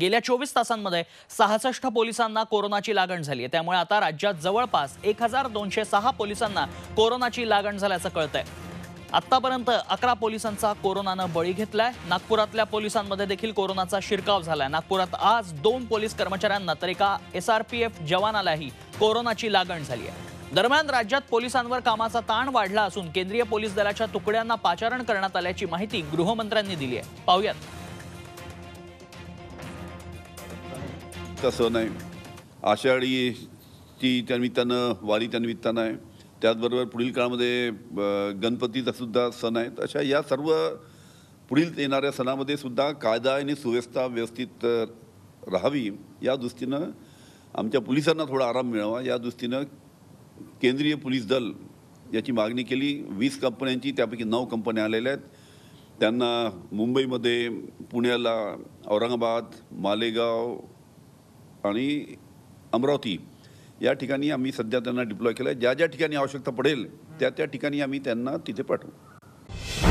गेल्या 24 तासांमध्ये 66 पोलिसांना कोरोनाची लागण झाली आहे। त्यामुळे आता राज्यात जवळपास 1206 पोलिसांना कोरोनाची लागण झाल्याचं कळतंय। आतापर्यंत 11 पोलिसांचा कोरोनाने बळी घेतलाय। नागपुरातल्या पोलिसांमध्ये देखील कोरोनाचा शिरकाव झालाय। नागपुरात आज 2 पोलीस कर्मचाऱ्यांना तर एका एसआरपीएफ जवानालाही कोरोनाची लागण झाली आहे। दरम्यान राज्यात पोलिसांवर कामाचा ताण वाढला असून केंद्रीय पोलीस दलाच्या तुकड्यांना पाचारण करण्यात आल्याची माहिती गृहमंत्र्यांनी दिली आहे। पाहूयात। तसं नाही, आषाढी ती त्यानिमित्तानं वारी त्यानिमित्तानं आहे, त्याचबरोबर पुढील काळामध्ये गणपतीचा सुद्धा सण आहेत। अशा या सर्व पुढील येणाऱ्या सणामध्ये सुद्धा कायदा आणि सुव्यवस्था व्यवस्थित राहावी या दृष्टीनं आमच्या पोलिसांना थोडा आराम मिळावा या दृष्टीनं केंद्रीय पोलीस दल याची मागणी केली। 20 कंपन्यांची त्यापैकी 9 कंपन्या आलेल्या आहेत। त्यांना मुंबईमध्ये, पुण्याला, औरंगाबाद, मालेगाव आणि अमरावती या ठिकाणी आम्ही सध्या त्यांना डिप्लॉय केलं आहे। ज्या ठिकाणी आवश्यकता पडेल त्या ठिकाणी आम्ही त्यांना तिथे पाठवू।